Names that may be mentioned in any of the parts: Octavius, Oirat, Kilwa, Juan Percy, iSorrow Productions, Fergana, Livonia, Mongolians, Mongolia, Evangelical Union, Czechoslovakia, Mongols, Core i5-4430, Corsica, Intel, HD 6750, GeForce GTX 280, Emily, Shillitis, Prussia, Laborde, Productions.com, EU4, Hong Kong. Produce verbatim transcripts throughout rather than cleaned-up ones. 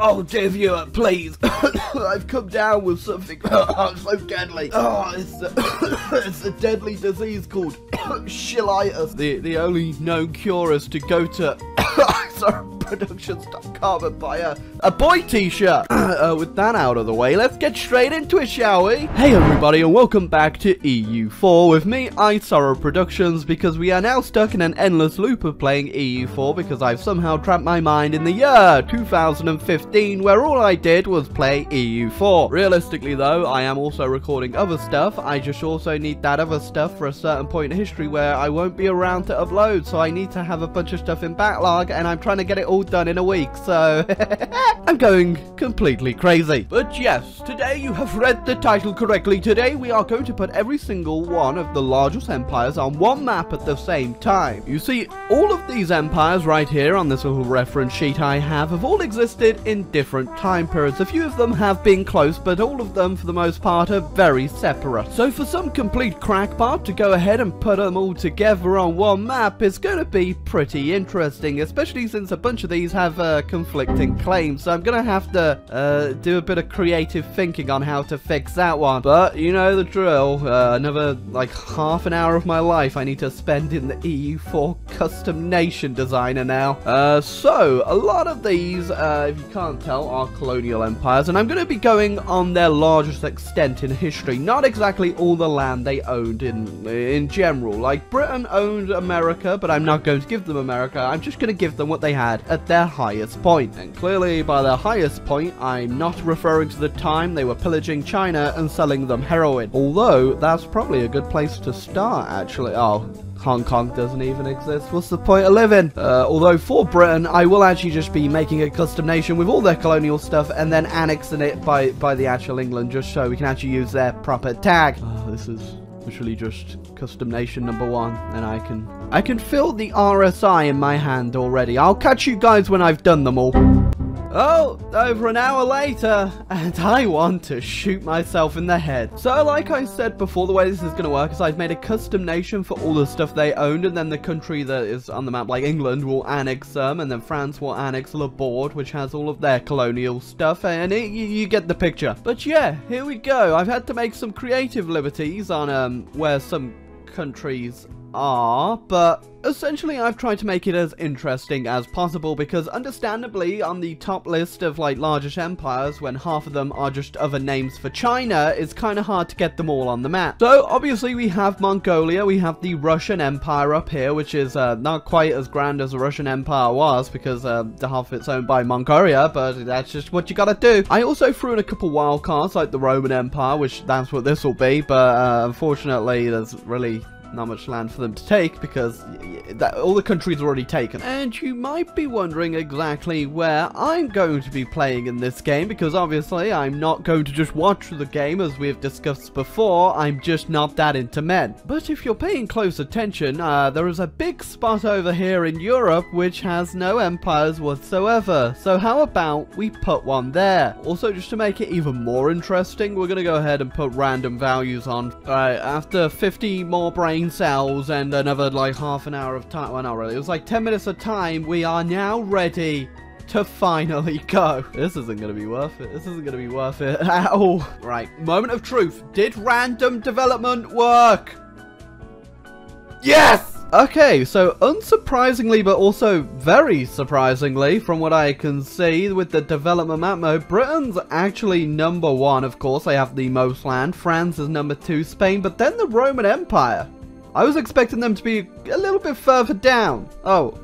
Oh, Octavia, please. I've come down with something. Oh, so deadly. Oh, it's a, it's a deadly disease called Shillitis. The, the only known cure is to go to Productions dot com and buy a, a boy t-shirt. Uh, with that out of the way, let's get straight into it, shall we? Hey everybody, and welcome back to E U four with me, iSorrow Productions, because we are now stuck in an endless loop of playing E U four because I've somehow trapped my mind in the year two thousand fifteen, where all I did was play E U four. Realistically though, I am also recording other stuff. I just also need that other stuff for a certain point in history where I won't be around to upload, so I need to have a bunch of stuff in backlog, and I'm trying to get it all done in a week, so I'm going completely crazy. But yes, today you have read the title correctly. Today we are going to put every single one of the largest empires on one map at the same time. You see, all of these empires right here on this little reference sheet I have have all existed in different time periods. A few of them have been close, but all of them for the most part are very separate. So for some complete crackpot to go ahead and put them all together on one map is going to be pretty interesting, especially since a bunch of these have uh, conflicting claims, so I'm gonna have to uh, do a bit of creative thinking on how to fix that one. But you know the drill, uh, another like half an hour of my life I need to spend in the E U four custom nation designer now. Uh, so a lot of these, uh, if you can't tell, are colonial empires, and I'm gonna be going on their largest extent in history, not exactly all the land they owned in in general. Like Britain owned America, but I'm not going to give them America, I'm just gonna give them what they had at their highest point. And clearly by their highest point I'm not referring to the time they were pillaging China and selling them heroin, although that's probably a good place to start actually. Oh, Hong Kong doesn't even exist. What's the point of living? Uh, although for Britain, I will actually just be making a custom nation with all their colonial stuff and then annexing it by, by the actual England, just so we can actually use their proper tag. Oh, this is literally just custom nation number one, and I can I can feel the R S I in my hand already. I'll catch you guys when I've done them all. Oh, over an hour later, and I want to shoot myself in the head. So like I said before, the way this is going to work is I've made a custom nation for all the stuff they owned, and then the country that is on the map, like England, will annex them, and then France will annex Laborde, which has all of their colonial stuff, and it, you, you get the picture. But yeah, here we go. I've had to make some creative liberties on um where some countries are, but essentially I've tried to make it as interesting as possible, because understandably on the top list of like largest empires, when half of them are just other names for China, it's kind of hard to get them all on the map. So obviously we have Mongolia, we have the Russian Empire up here, which is uh, not quite as grand as the Russian Empire was, because uh, the half of it's owned by Mongolia, but that's just what you gotta do. I also threw in a couple wild cards like the Roman Empire, which that's what this will be, but uh, unfortunately there's really not much land for them to take, because that, all the countries are already taken. And you might be wondering exactly where I'm going to be playing in this game, because obviously I'm not going to just watch the game as we have discussed before. I'm just not that into men. But if you're paying close attention, uh, there is a big spot over here in Europe which has no empires whatsoever. So how about we put one there? Also, just to make it even more interesting, we're going to go ahead and put random values on. Alright, after fifty more brains cells and another like half an hour of time, well not really, it was like ten minutes of time, we are now ready to finally go. This isn't gonna be worth it, this isn't gonna be worth it at all. Right, moment of truth, did random development work? Yes! Okay, so unsurprisingly, but also very surprisingly, from what I can see with the development map mode, Britain's actually number one, of course, they have the most land, France is number two, Spain, but then the Roman Empire. I was expecting them to be a little bit further down. Oh,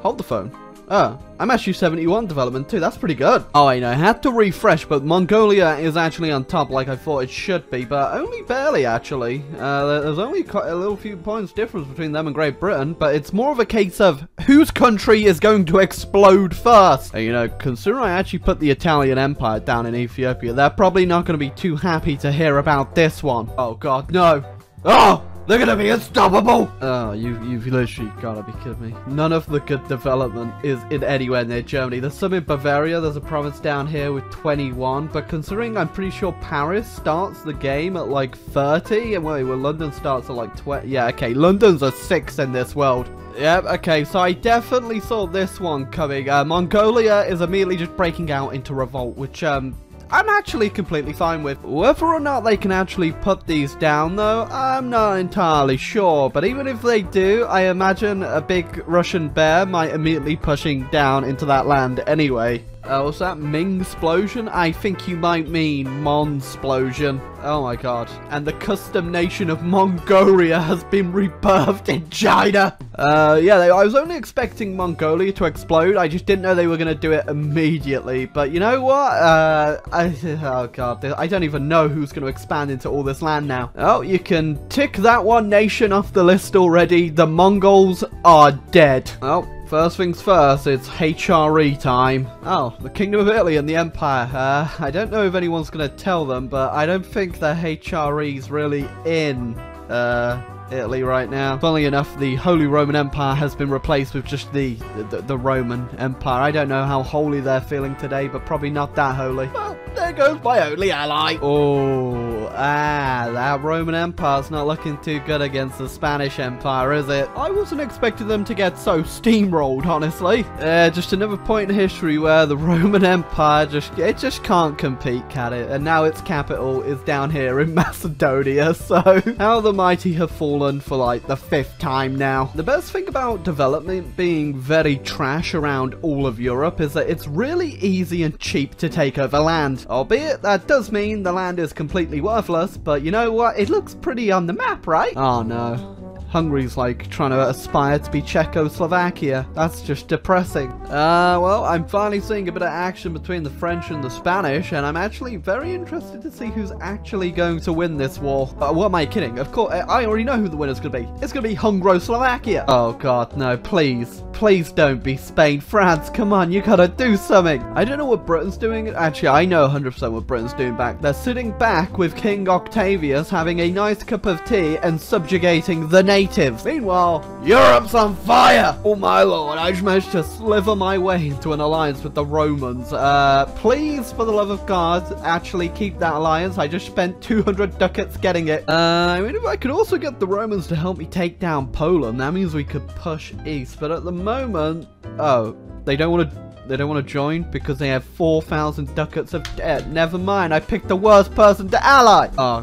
hold the phone. Oh, I'm actually seventy-one development too, that's pretty good. Oh, I know, I had to refresh, but Mongolia is actually on top like I thought it should be, but only barely actually. Uh, there's only quite a little few points difference between them and Great Britain, but it's more of a case of whose country is going to explode first. And, you know, considering I actually put the Italian Empire down in Ethiopia, they're probably not going to be too happy to hear about this one. Oh god, no. Oh! They're gonna be unstoppable! Oh, you, you've literally gotta be kidding me. None of the good development is in anywhere near Germany. There's some in Bavaria, there's a province down here with twenty-one, but considering I'm pretty sure Paris starts the game at like thirty, and wait, well, London starts at like twenty. Yeah, okay, London's a six in this world. Yep, okay, so I definitely saw this one coming. Uh, Mongolia is immediately just breaking out into revolt, which, um... I'm actually completely fine with. Whether or not they can actually put these down though, I'm not entirely sure, but even if they do, I imagine a big Russian bear might immediately pushing down into that land anyway. Uh, was that Ming-splosion? I think you might mean Mon-splosion. Oh my god. And the custom nation of Mongolia has been rebirthed in China! Uh, yeah, they, I was only expecting Mongolia to explode. I just didn't know they were going to do it immediately. But you know what? Uh, I, oh god, I don't even know who's going to expand into all this land now. Oh, you can tick that one nation off the list already. The Mongols are dead. Oh. First things first, it's H R E time. Oh, the Kingdom of Italy and the Empire. Uh, I don't know if anyone's going to tell them, but I don't think the H R E's really in uh, Italy right now. Funnily enough, the Holy Roman Empire has been replaced with just the, the, the Roman Empire. I don't know how holy they're feeling today, but probably not that holy. Well, there goes my only ally. Oh, ah, that Roman Empire's not looking too good against the Spanish Empire, is it? I wasn't expecting them to get so steamrolled, honestly. Uh, just another point in history where the Roman Empire just, it just can't compete, can it? And now its capital is down here in Macedonia, so how the mighty have fallen for like the fifth time now. The best thing about development being very trash around all of Europe is that it's really easy and cheap to take over land. Albeit, that does mean the land is completely worthless, but you know what? It looks pretty on the map, right? Oh no. Hungary's like trying to aspire to be Czechoslovakia. That's just depressing. Uh, well, I'm finally seeing a bit of action between the French and the Spanish, and I'm actually very interested to see who's actually going to win this war. Uh, what am I kidding? Of course, I already know who the winner's gonna be. It's gonna be Hungro-Slovakia. Oh god, no, please. Please don't be Spain. France, come on, you gotta do something. I don't know what Britain's doing. Actually, I know one hundred percent what Britain's doing back. They're sitting back with King Octavius having a nice cup of tea and subjugating the nation. Natives. Meanwhile, Europe's on fire! Oh my lord, I just managed to sliver my way into an alliance with the Romans. Uh, please, for the love of God, actually keep that alliance. I just spent two hundred ducats getting it. Uh, I mean, if I could also get the Romans to help me take down Poland, that means we could push east. But at the moment, oh, they don't want to... They don't want to join because they have four thousand ducats of debt. Never mind, I picked the worst person to ally! Oh,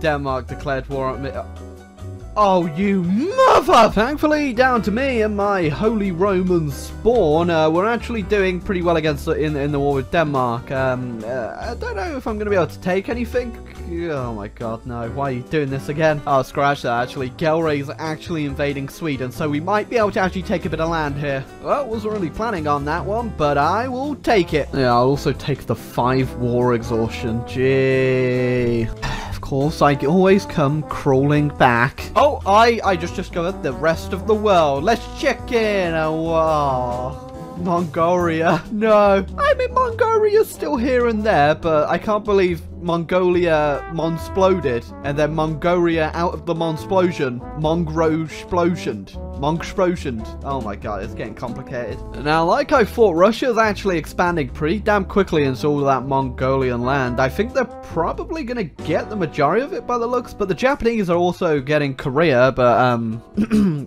Denmark declared war on me. Oh, you mother! Thankfully, down to me and my Holy Roman spawn, uh, we're actually doing pretty well against in, in the war with Denmark. Um, uh, I don't know if I'm going to be able to take anything. Oh my god, no. Why are you doing this again? Oh, scratch that, actually. Gelre's actually invading Sweden, so we might be able to actually take a bit of land here. Well, wasn't really planning on that one, but I will take it. Yeah, I'll also take the five war exhaustion. Gee... course, I always come crawling back. Oh, I, I just discovered the rest of the world. Let's check in. Oh, wow. Mongolia. No. I mean, Mongolia's still here and there, but I can't believe Mongolia Mon-sploded, and then Mongolia out of the Mon-splosion. Mongro-splosioned. Mongsplosioned. Oh my god, it's getting complicated. Now, like I thought, Russia's actually expanding pretty damn quickly into all that Mongolian land. I think they're probably going to get the majority of it by the looks, but the Japanese are also getting Korea, but um,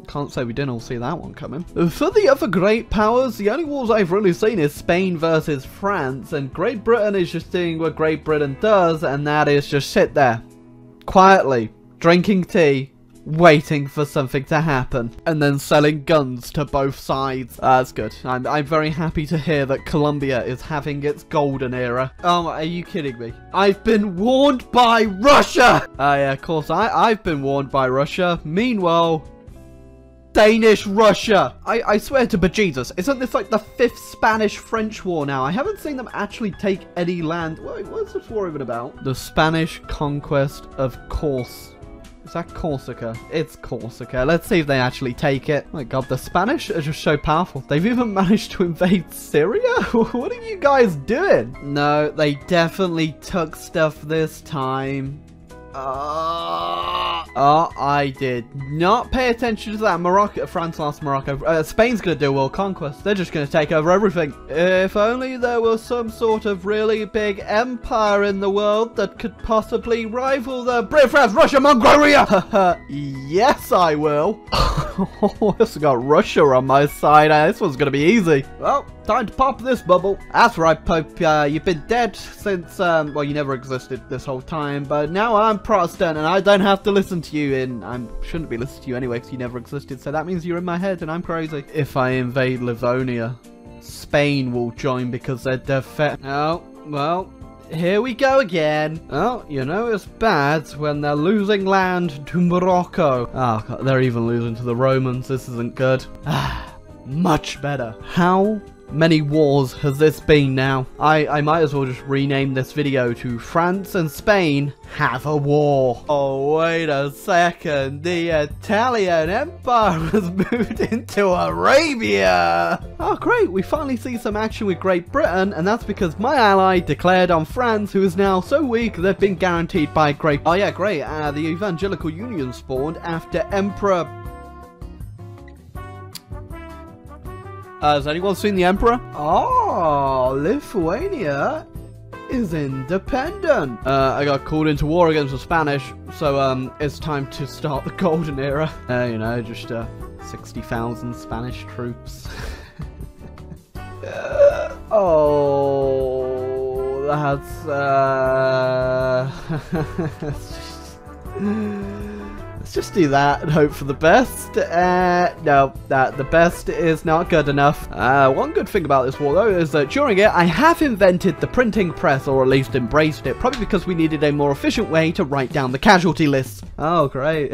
can't say we didn't all see that one coming. For the other great powers, the only wars I've really seen is Spain versus France, and Great Britain is just doing what Great Britain does, and that is just sit there, quietly, drinking tea, waiting for something to happen, and then selling guns to both sides. Uh, that's good. I'm, I'm very happy to hear that Colombia is having its golden era. Oh, are you kidding me? I've been warned by Russia! Uh, yeah, of course, I, I've been warned by Russia. Meanwhile... Danish Russia! I, I swear to bejesus, isn't this like the fifth Spanish-French war now? I haven't seen them actually take any land. Wait, what's this war even about? The Spanish conquest of Corsica. Is that Corsica? It's Corsica. Let's see if they actually take it. Oh my god, the Spanish are just so powerful. They've even managed to invade Syria? What are you guys doing? No, they definitely took stuff this time. Uh, Oh, I did not pay attention to that. Morocco, France lost Morocco. Uh, Spain's going to do world conquest. They're just going to take over everything. If only there was some sort of really big empire in the world that could possibly rival the British, France, Russia, Mongolia. Yes, I will. I also got Russia on my side. Uh, this one's going to be easy. Well, time to pop this bubble. That's right, Pope. Uh, you've been dead since, um, well, you never existed this whole time, but now I'm Protestant and I don't have to listen to you, and I shouldn't be listening to you anyway because you never existed, so that means you're in my head and I'm crazy. If I invade Livonia, Spain will join because they're defect. Oh, well, here we go again. Oh, you know it's bad when they're losing land to Morocco. Oh, God, they're even losing to the Romans. This isn't good. Ah, much better. How many wars has this been now? I, I might as well just rename this video to France and Spain Have a War. Oh, wait a second. The Italian Empire has moved into Arabia. Oh, great. We finally see some action with Great Britain, and that's because my ally declared on France, who is now so weak they've been guaranteed by Great... Oh, yeah, great. Uh, the Evangelical Union spawned after Emperor... Uh, has anyone seen the Emperor? Oh, Lithuania is independent. Uh, I got called into war against the Spanish, so um, it's time to start the golden era. Uh, you know, just uh, sixty thousand Spanish troops. uh, oh, that's... Uh... It's just... Let's just do that and hope for the best. Uh, no, that the best is not good enough. Uh, one good thing about this war, though, is that during it, I have invented the printing press, or at least embraced it, probably because we needed a more efficient way to write down the casualty lists. Oh, great.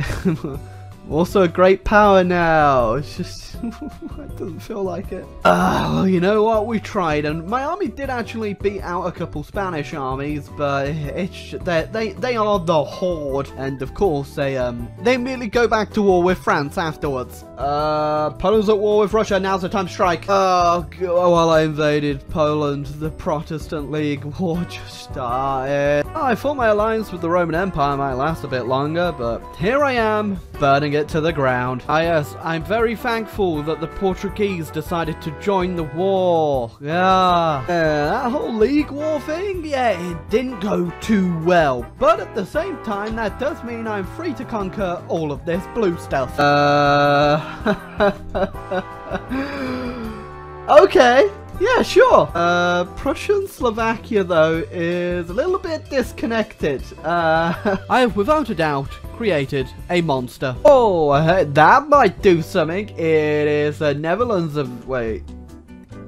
Also a great power now. It's just... it doesn't feel like it. Oh, you know what? We tried, and my army did actually beat out a couple Spanish armies, but it's they they are the horde, and of course they um they merely go back to war with France afterwards. Uh, Poland's at war with Russia. Now's the time to strike. Oh, well, I invaded Poland. The Protestant League war just started. Oh, I thought my alliance with the Roman Empire might last a bit longer, but here I am, burning it to the ground. Ah, yes, I'm very thankful that the Portuguese decided to join the war. Yeah, uh, that whole league war thing, yeah, it didn't go too well. But at the same time, that does mean I'm free to conquer all of this blue stuff. Uh, okay. Yeah, sure. Uh, Prussian Slovakia, though, is a little bit disconnected. Uh, I have, without a doubt, created a monster. Oh, uh, that might do something. It is the uh, Netherlands of... Wait.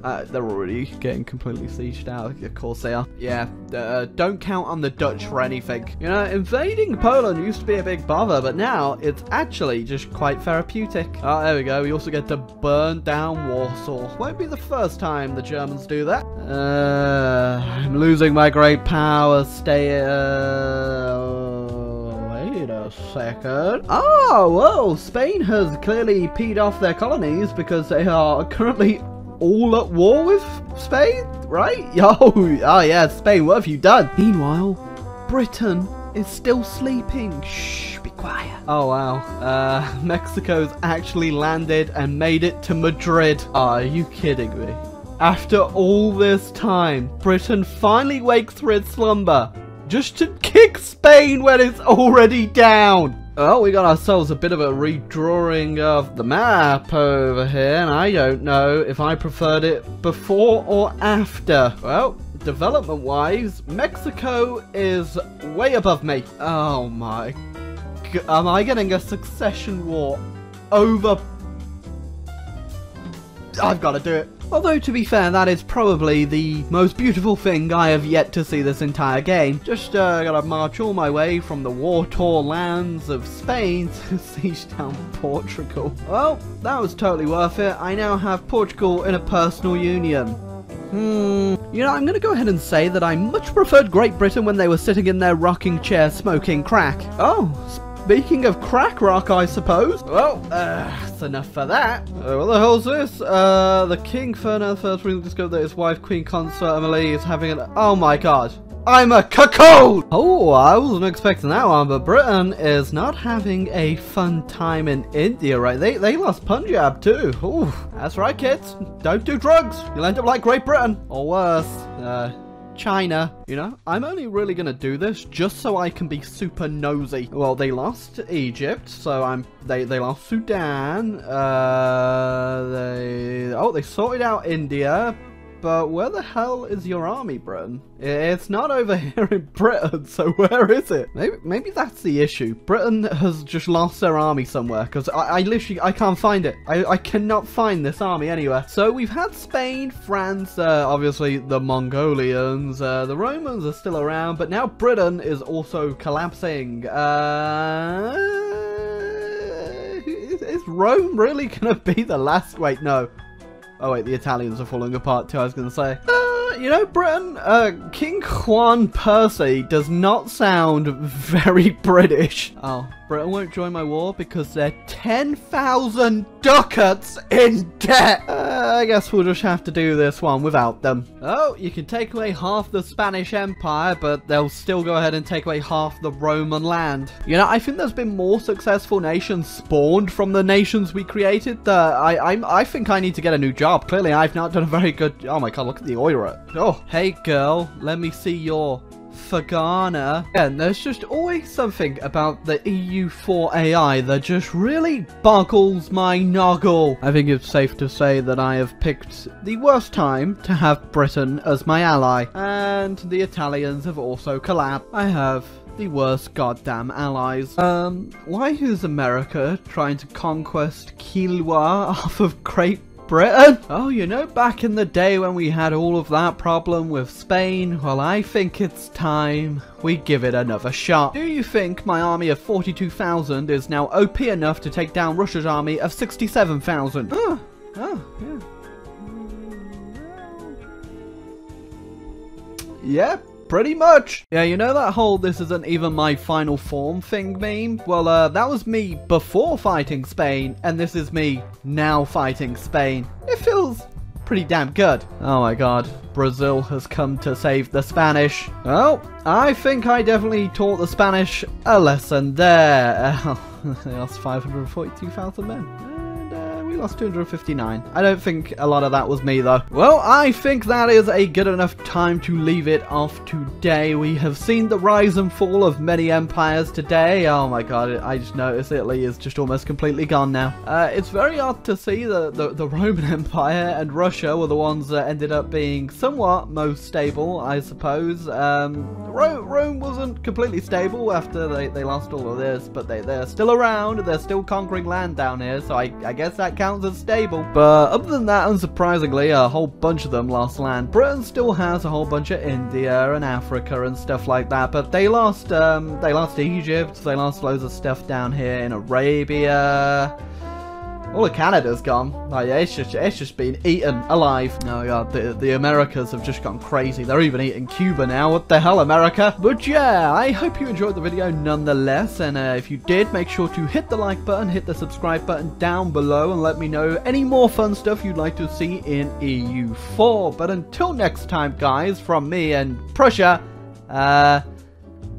Uh, they're already getting completely sieged out. Of course they are. Yeah, uh, don't count on the Dutch for anything. You know, invading Poland used to be a big bother, but now it's actually just quite therapeutic. Oh, there we go. We also get to burn down Warsaw. Won't be the first time the Germans do that. Uh, I'm losing my great power. Stay... Uh... Wait a second. Oh, whoa. Spain has clearly peed off their colonies because they are currently... all at war with Spain, right? Oh, oh yeah, Spain, what have you done? Meanwhile, Britain is still sleeping. Shh, be quiet. Oh, wow. Uh, Mexico's actually landed and made it to Madrid. Are you kidding me? After all this time, Britain finally wakes from its slumber just to kick Spain when it's already down. Oh, we got ourselves a bit of a redrawing of the map over here, and I don't know if I preferred it before or after. Well, development-wise, Mexico is way above me. Oh my... G am I getting a succession war over... I've got to do it. Although, to be fair, that is probably the most beautiful thing I have yet to see this entire game. Just uh, gotta march all my way from the war-torn lands of Spain to siege down Portugal. Well, that was totally worth it. I now have Portugal in a personal union. Hmm, you know, I'm gonna go ahead and say that I much preferred Great Britain when they were sitting in their rocking chair smoking crack. Oh, speaking of crack rock, I suppose. Well, uh, that's enough for that. Uh, what the hell's this? Uh, the King Ferdinand the First recently discovered that his wife, Queen Consort Emily, is having an... Oh my god. I'm a cuckold! Oh, I wasn't expecting that one, but Britain is not having a fun time in India, right? They they lost Punjab too. Ooh, that's right, kids. Don't do drugs. You'll end up like Great Britain. Or worse, uh, China. You know, I'm only really gonna do this just so I can be super nosy. Well, they lost Egypt, so I'm... They, they lost Sudan. Uh, they... Oh, they sorted out India. But where the hell is your army, Britain? It's not over here in Britain, so where is it? Maybe, maybe that's the issue. Britain has just lost their army somewhere, because I, I literally, I can't find it. I, I cannot find this army anywhere. So we've had Spain, France, uh, obviously the Mongolians, uh, the Romans are still around, but now Britain is also collapsing. Uh, is, is Rome really gonna be the last? Wait, no. Oh wait, the Italians are falling apart too, I was going to say. Uh, you know, Britain, uh, King Juan Percy does not sound very British. Oh, Britain won't join my war because they're ten thousand ducats in debt. Uh, I guess we'll just have to do this one without them. Oh, you can take away half the Spanish Empire, but they'll still go ahead and take away half the Roman land. You know, I think there's been more successful nations spawned from the nations we created. That I, I, I think I need to get a new job. Clearly, I've not done a very good... Oh my god, look at the Oirat. Oh, hey girl, let me see your Fergana. And there's just always something about the E U four A I that just really boggles my noggle. I think it's safe to say that I have picked the worst time to have Britain as my ally. And the Italians have also collapsed. I have... the worst goddamn allies. Um, why is America trying to conquest Kilwa off of Great Britain? Oh, you know, back in the day when we had all of that problem with Spain, well, I think it's time we give it another shot. Do you think my army of forty-two thousand is now O P enough to take down Russia's army of sixty-seven thousand? Oh, oh, yeah. Yep. Yeah. Pretty much. Yeah, you know that whole "this isn't even my final form" thing meme? Well, uh, that was me before fighting Spain, and this is me now fighting Spain. It feels pretty damn good. Oh my god, Brazil has come to save the Spanish. Oh, I think I definitely taught the Spanish a lesson there. Oh, they lost five hundred forty-two thousand men. Lost two hundred fifty-nine. I don't think a lot of that was me though. Well, I think that is a good enough time to leave it off today. We have seen the rise and fall of many empires today. Oh my god, I just noticed Italy is just almost completely gone now. Uh, it's very odd to see that the, the Roman Empire and Russia were the ones that ended up being somewhat most stable, I suppose. Um, Ro Rome wasn't completely stable after they, they lost all of this, but they, they're still around. They're still conquering land down here, so I, I guess that counts as stable. But other than that, unsurprisingly, a whole bunch of them lost land. Britain still has a whole bunch of India and Africa and stuff like that, but they lost um they lost Egypt, they lost loads of stuff down here in Arabia. All of Canada's gone. Oh yeah, it's just it's just been eaten alive. No, oh, god, the, the Americas have just gone crazy. They're even eating Cuba now. What the hell, America? But yeah, I hope you enjoyed the video nonetheless. And uh, if you did, make sure to hit the like button, hit the subscribe button down below, and let me know any more fun stuff you'd like to see in E U four. But until next time, guys, from me and Prussia, uh,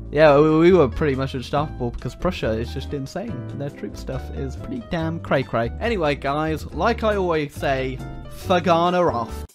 yeah, we were pretty much unstoppable because Prussia is just insane. Their troop stuff is pretty damn cray-cray. Anyway, guys, like I always say, Fergana off.